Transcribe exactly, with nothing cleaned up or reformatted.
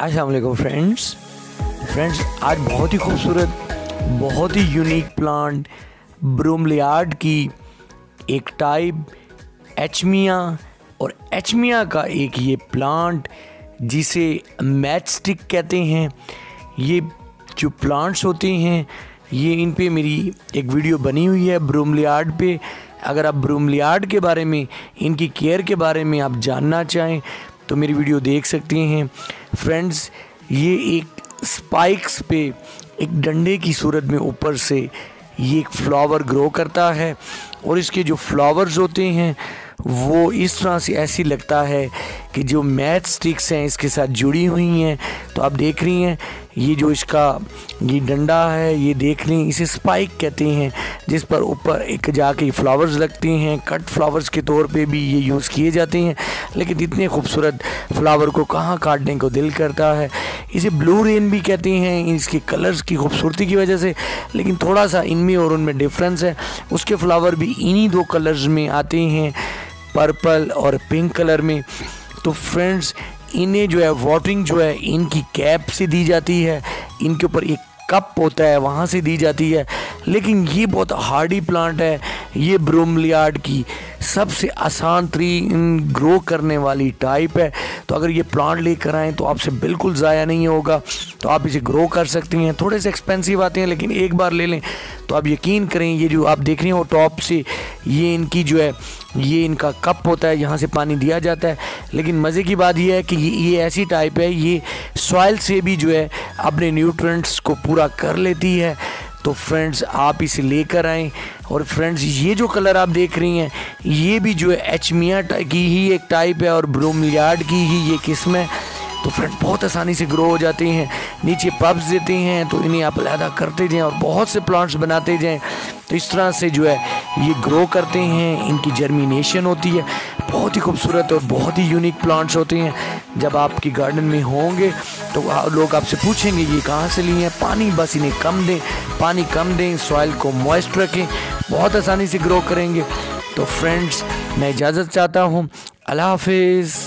अस्सलाम वालेकुम friends friends आज बहुत ही खूबसूरत, बहुत ही यूनिक प्लांट ब्रोमलियाड की एक टाइप एचमिया और एचमिया का एक ये प्लांट जिसे मैचस्टिक कहते हैं। ये जो प्लांट्स होते हैं ये इन पे मेरी एक वीडियो बनी हुई है ब्रोमलियाड पे। अगर आप ब्रोमलियाड के बारे में, इनकी केयर के बारे में आप जानना चाहें तो मेरी वीडियो देख सकते हैं। फ्रेंड्स ये एक स्पाइक्स पे एक डंडे की सूरत में ऊपर से ये एक फ्लावर ग्रो करता है और इसके जो फ्लावर्स होते हैं वो इस तरह से ऐसी लगता है कि जो मैच स्टिक्स हैं इसके साथ जुड़ी हुई हैं। तो आप देख रही हैं ये जो इसका ये डंडा है, ये देख लें, इसे स्पाइक कहते हैं, जिस पर ऊपर एक जाके फ्लावर्स लगते हैं। कट फ्लावर्स के तौर पे भी ये यूज़ किए जाते हैं, लेकिन इतने खूबसूरत फ्लावर को कहाँ काटने को दिल करता है। इसे ब्लू रेन भी कहते हैं इसके कलर्स की खूबसूरती की वजह से, लेकिन थोड़ा सा इनमें और उनमें डिफरेंस है। उसके फ्लावर भी इन्हीं दो कलर्स में आते हैं, पर्पल और पिंक कलर में। तो फ्रेंड्स इन्हें जो है वाटरिंग जो है इनकी कैप से दी जाती है, इनके ऊपर एक कप होता है वहाँ से दी जाती है। लेकिन ये बहुत हार्डी प्लांट है, ये ब्रोमलियाड की सबसे आसान तरीन ग्रो करने वाली टाइप है। तो अगर ये प्लांट लेकर आएँ तो आपसे बिल्कुल ज़ाया नहीं होगा, तो आप इसे ग्रो कर सकती हैं। थोड़े से एक्सपेंसिव आते हैं, लेकिन एक बार ले लें तो आप यकीन करें। ये जो आप देख रहे हो टॉप से, ये इनकी जो है ये इनका कप होता है, यहाँ से पानी दिया जाता है। लेकिन मज़े की बात यह है कि ये, ये ऐसी टाइप है ये सॉइल से भी जो है अपने न्यूट्रिएंट्स को पूरा कर लेती है। तो फ्रेंड्स आप इसे लेकर आएँ। और फ्रेंड्स ये जो कलर आप देख रही हैं ये भी जो है एचमिया की ही एक टाइप है और ब्रोमलियाड की ही ये किस्म है। तो फ्रेंड्स बहुत आसानी से ग्रो हो जाते हैं। नीचे पब्स देते हैं तो इन्हें आप अलहदा करते जाएँ और बहुत से प्लांट्स बनाते जाएँ। तो इस तरह से जो है ये ग्रो करते हैं, इनकी जर्मिनेशन होती है। बहुत ही खूबसूरत और बहुत ही यूनिक प्लांट्स होते हैं। जब आपके गार्डन में होंगे तो लोग आपसे पूछेंगे ये कहाँ से लिए हैं। पानी बस इन्हें कम दें, पानी कम दें, सॉइल को मॉइस्ट रखें, बहुत आसानी से ग्रो करेंगे। तो फ्रेंड्स मैं इजाज़त चाहता हूँ, अल्लाह हाफिज़।